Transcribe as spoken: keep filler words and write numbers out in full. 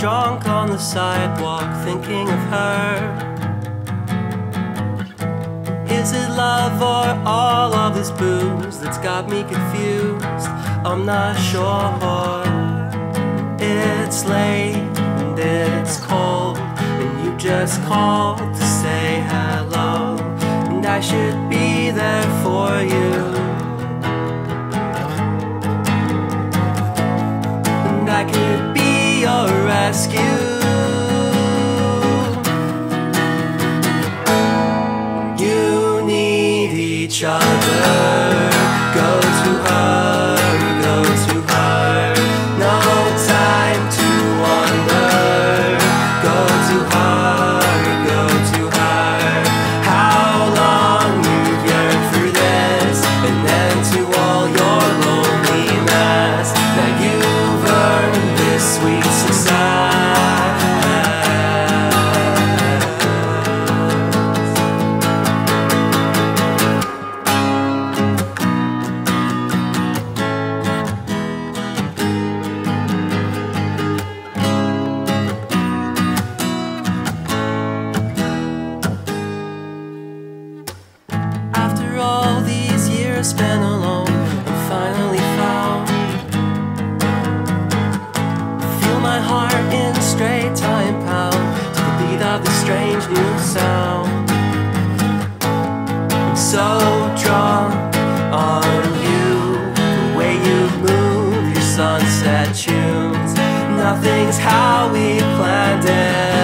drunk on the sidewalk thinking of her. Is it love or all of this booze that's got me confused? I'm not sure. It's late and it's cold, and you just called to say hello, and I should be there for you. I could be your rescue. You need each other. Go to her, go to her. No time to wander. Go to her, go to her. How long you've yearned for this, and then to all your loneliness that you sweet success. After all these years spent alone, I'm finally found. My heart in a straight time pound to the beat of the strange new sound. I'm so drawn on you, the way you move your sunset tunes. Nothing's how we planned it.